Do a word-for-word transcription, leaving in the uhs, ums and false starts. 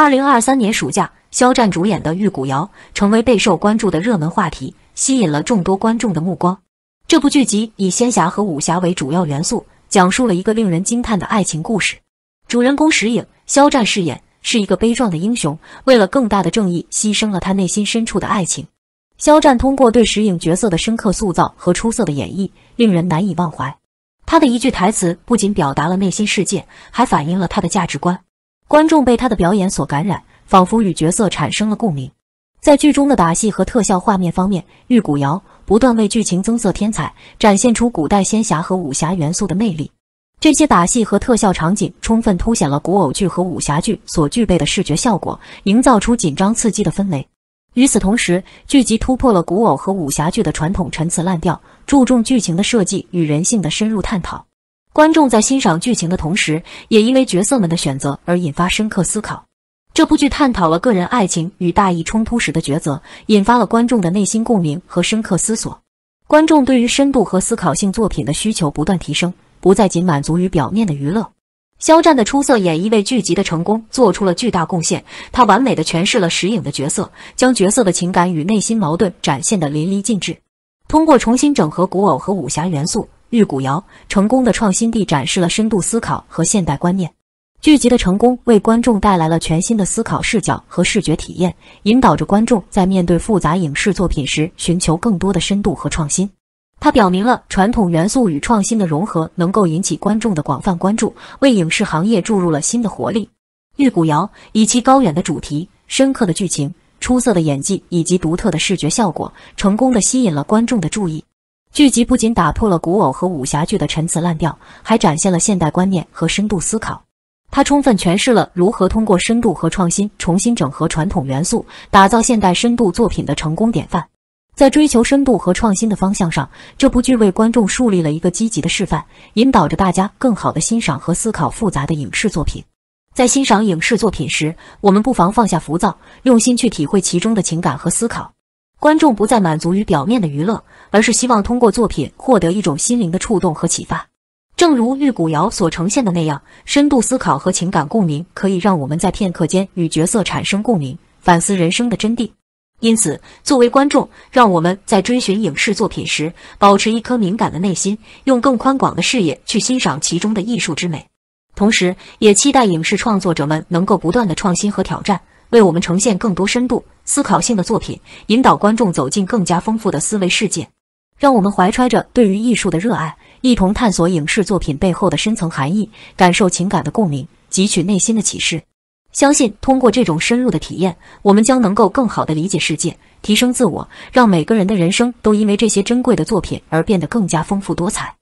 二零二三年暑假，肖战主演的《玉骨遥》成为备受关注的热门话题，吸引了众多观众的目光。这部剧集以仙侠和武侠为主要元素，讲述了一个令人惊叹的爱情故事。主人公石影，肖战饰演，是一个悲壮的英雄，为了更大的正义，牺牲了他内心深处的爱情。肖战通过对石影角色的深刻塑造和出色的演绎，令人难以忘怀。他的一句台词不仅表达了内心世界，还反映了他的价值观。 观众被他的表演所感染，仿佛与角色产生了共鸣。在剧中的打戏和特效画面方面，《玉骨遥》不断为剧情增色添彩，展现出古代仙侠和武侠元素的魅力。这些打戏和特效场景充分凸显了古偶剧和武侠剧所具备的视觉效果，营造出紧张刺激的氛围。与此同时，剧集突破了古偶和武侠剧的传统陈词滥调，注重剧情的设计与人性的深入探讨。 观众在欣赏剧情的同时，也因为角色们的选择而引发深刻思考。这部剧探讨了个人爱情与大义冲突时的抉择，引发了观众的内心共鸣和深刻思索。观众对于深度和思考性作品的需求不断提升，不再仅满足于表面的娱乐。肖战的出色演绎为剧集的成功做出了巨大贡献，他完美的诠释了石影的角色，将角色的情感与内心矛盾展现得淋漓尽致。通过重新整合古偶和武侠元素， 《玉骨遥》成功的创新地展示了深度思考和现代观念，剧集的成功为观众带来了全新的思考视角和视觉体验，引导着观众在面对复杂影视作品时寻求更多的深度和创新。它表明了传统元素与创新的融合能够引起观众的广泛关注，为影视行业注入了新的活力。《玉骨遥》以其高远的主题、深刻的剧情、出色的演技以及独特的视觉效果，成功地吸引了观众的注意。 剧集不仅打破了古偶和武侠剧的陈词滥调，还展现了现代观念和深度思考。它充分诠释了如何通过深度和创新重新整合传统元素，打造现代深度作品的成功典范。在追求深度和创新的方向上，这部剧为观众树立了一个积极的示范，引导着大家更好地欣赏和思考复杂的影视作品。在欣赏影视作品时，我们不妨放下浮躁，用心去体会其中的情感和思考。 观众不再满足于表面的娱乐，而是希望通过作品获得一种心灵的触动和启发。正如《玉骨遥》所呈现的那样，深度思考和情感共鸣可以让我们在片刻间与角色产生共鸣，反思人生的真谛。因此，作为观众，让我们在追寻影视作品时，保持一颗敏感的内心，用更宽广的视野去欣赏其中的艺术之美。同时，也期待影视创作者们能够不断的创新和挑战， 为我们呈现更多深度、思考性的作品，引导观众走进更加丰富的思维世界。让我们怀揣着对于艺术的热爱，一同探索影视作品背后的深层含义，感受情感的共鸣，汲取内心的启示。相信通过这种深入的体验，我们将能够更好地理解世界，提升自我，让每个人的人生都因为这些珍贵的作品而变得更加丰富多彩。